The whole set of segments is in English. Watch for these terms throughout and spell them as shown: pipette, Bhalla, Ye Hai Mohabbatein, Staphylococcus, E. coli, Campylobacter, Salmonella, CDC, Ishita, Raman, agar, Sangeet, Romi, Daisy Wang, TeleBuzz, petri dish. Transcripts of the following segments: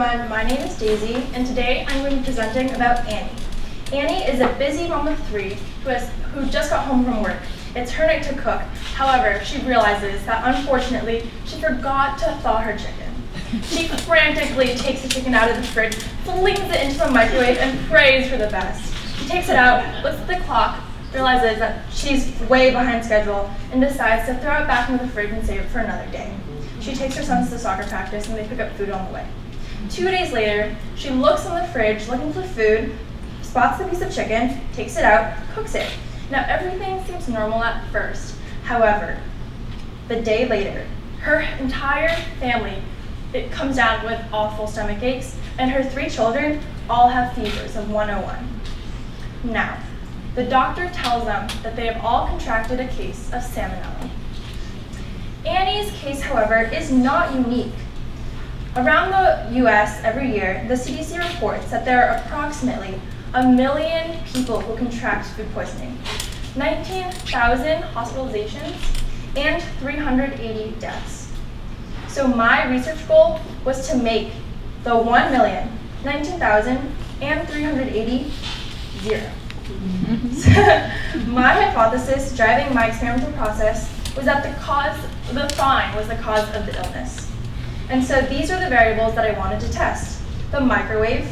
everyone, my name is Daisy, and today I'm going to be presenting about Annie. Annie is a busy mom of three who just got home from work. It's her night to cook. However, she realizes that unfortunately, she forgot to thaw her chicken. She frantically takes the chicken out of the fridge, flings it into the microwave, and prays for the best. She takes it out, looks at the clock, realizes that she's way behind schedule, and decides to throw it back into the fridge and save it for another day. She takes her sons to soccer practice, and they pick up food on the way. 2 days later, she looks in the fridge looking for food, spots the piece of chicken, takes it out, cooks it. Now, everything seems normal at first. However, the day later, her entire family comes down with awful stomach aches, and her three children all have fevers of 101. Now, the doctor tells them that they have all contracted a case of salmonella. Annie's case, however, is not unique. Around the US every year, the CDC reports that there are approximately 1 million people who contract food poisoning, 19,000 hospitalizations, and 380 deaths. So my research goal was to make the 1 million, 19,000, and 380 zero. My hypothesis driving my experimental process was that the thawing was the cause of the illness. And so these are the variables that I wanted to test: the microwave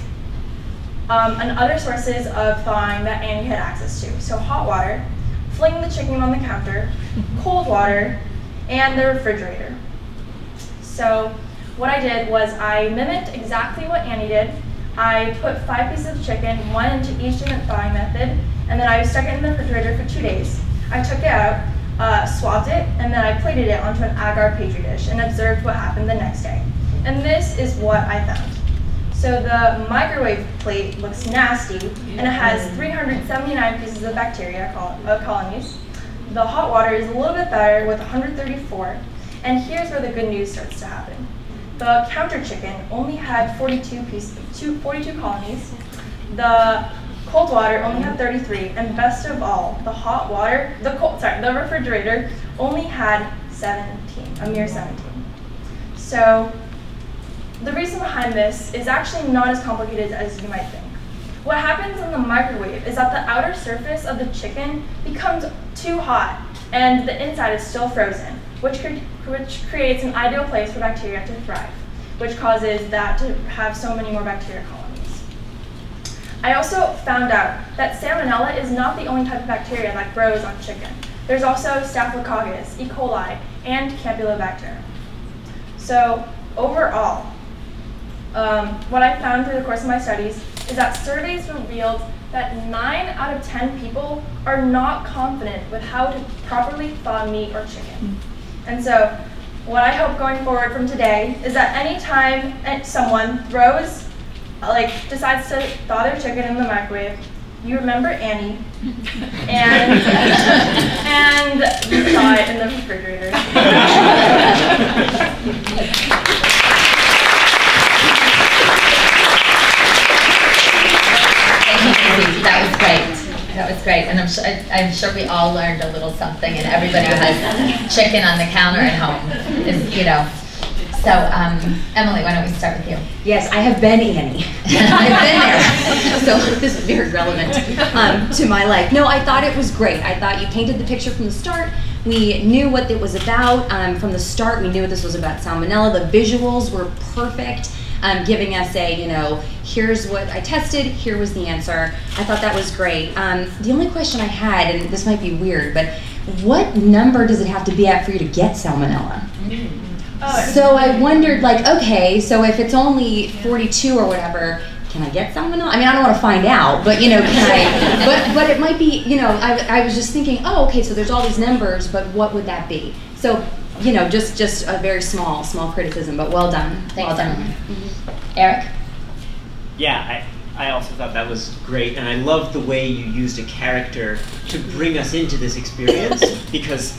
and other sources of thawing that Annie had access to. So hot water, flinging the chicken on the counter, cold water, and the refrigerator. So what I did was I mimicked exactly what Annie did. I put 5 pieces of chicken, one into each different thawing method, and then I stuck it in the refrigerator for 2 days. I took it out, swapped it, and then I plated it onto an agar petri dish and observed what happened the next day. And this is what I found. So the microwave plate looks nasty, and it has 379 pieces of bacteria colonies. The hot water is a little bit better with 134, and here's where the good news starts to happen. The counter chicken only had 42 colonies. The cold water only had 33, and best of all, the refrigerator only had 17, a mere 17. So the reason behind this is actually not as complicated as you might think. What happens in the microwave is that the outer surface of the chicken becomes too hot, and the inside is still frozen, which creates an ideal place for bacteria to thrive, which causes that to have so many more bacteria colonies. I also found out that salmonella is not the only type of bacteria that grows on chicken. There's also Staphylococcus, E. coli, and Campylobacter. So overall, what I found through the course of my studies is that surveys revealed that 9 out of 10 people are not confident with how to properly thaw meat or chicken. And so what I hope going forward from today is that any time someone decides to thaw their chicken in the microwave, you remember Annie, and you thaw it in the refrigerator. That was great. That was great. And I'm sure we all learned a little something, and everybody who has chicken on the counter at home is, you know. So, Emily, why don't we start with you? Yes, I have been Annie. I've been there. So this is very relevant to my life. No, I thought it was great. I thought you painted the picture from the start. We knew what it was about. From the start, we knew what this was about, salmonella. The visuals were perfect. Giving us a, you know, here's what I tested, here was the answer. I thought that was great. The only question I had, and this might be weird, but what number does it have to be at for you to get salmonella? Oh, so I wondered, like, okay, so if it's only 42 or whatever, can I get salmonella? I mean, I don't want to find out, but, you know, can I? But it might be, you know, I was just thinking, oh, okay, so there's all these numbers, but what would that be? So, you know, just a very small criticism, but well done. Thanks. Well done. Mm-hmm. Eric? Yeah, I also thought that was great, and I loved the way you used a character to bring us into this experience, because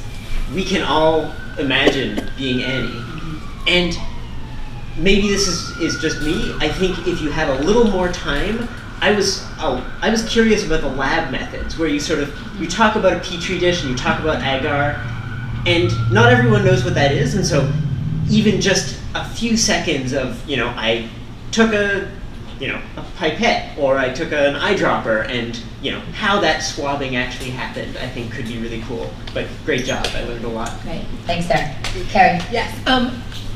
we can all imagine being Annie. And maybe this is just me. I think if you had a little more time, I was curious about the lab methods, where you sort of, you talk about a petri dish and you talk about agar, and not everyone knows what that is, and so even just a few seconds of, you know, I took a, a pipette, or I took an eyedropper, and, how that swabbing actually happened, I think could be really cool. But great job, I learned a lot. Great, thanks, Sarah. Carrie. Yes,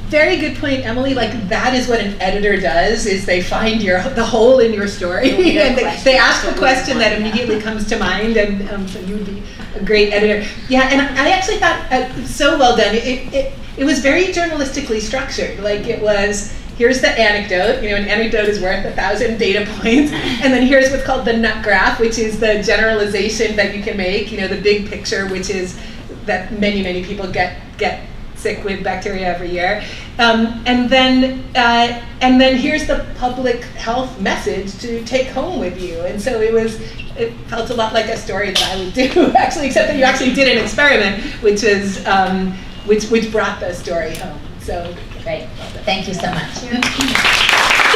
very good point, Emily. Like, that is what an editor does, is they find the hole in your story, and they ask the question that immediately comes to mind, and so you would be a great editor. Yeah, and I actually thought, so well done. It was very journalistically structured. Like, it was, here's the anecdote, an anecdote is worth 1,000 data points, and then here's what's called the nut graph, which is the generalization that you can make, the big picture, which is that many, many people get sick with bacteria every year. And then here's the public health message to take home with you. And so it felt a lot like a story that I would do, actually, except that you actually did an experiment, which is, which brought the story home. So, great. Thank you so much.